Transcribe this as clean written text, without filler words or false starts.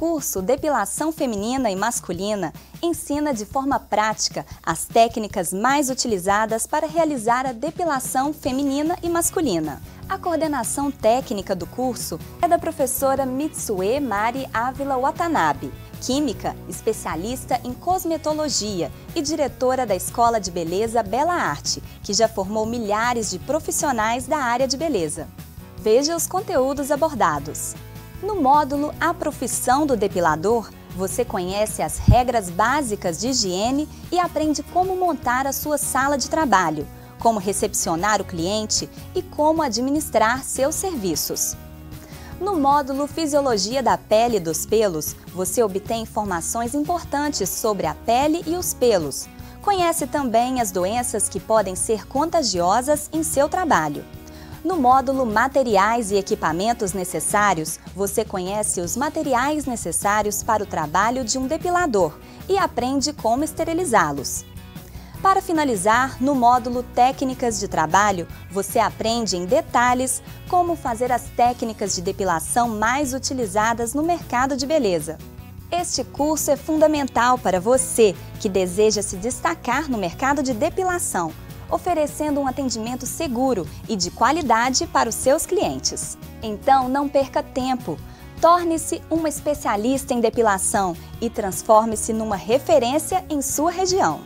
curso Depilação Feminina e Masculina ensina de forma prática as técnicas mais utilizadas para realizar a depilação feminina e masculina. A coordenação técnica do curso é da professora Mitsue Mary Ávila Watanabe, química, especialista em cosmetologia e diretora da Escola de Beleza Bela Arte, que já formou milhares de profissionais da área de beleza. Veja os conteúdos abordados. No módulo A Profissão do Depilador, você conhece as regras básicas de higiene e aprende como montar a sua sala de trabalho, como recepcionar o cliente e como administrar seus serviços. No módulo Fisiologia da Pele e dos Pelos, você obtém informações importantes sobre a pele e os pelos. Conhece também as doenças que podem ser contagiosas em seu trabalho. No módulo Materiais e Equipamentos Necessários, você conhece os materiais necessários para o trabalho de um depilador e aprende como esterilizá-los. Para finalizar, no módulo Técnicas de Trabalho, você aprende em detalhes como fazer as técnicas de depilação mais utilizadas no mercado de beleza. Este curso é fundamental para você que deseja se destacar no mercado de depilação, oferecendo um atendimento seguro e de qualidade para os seus clientes. Então, não perca tempo! Torne-se uma especialista em depilação e transforme-se numa referência em sua região.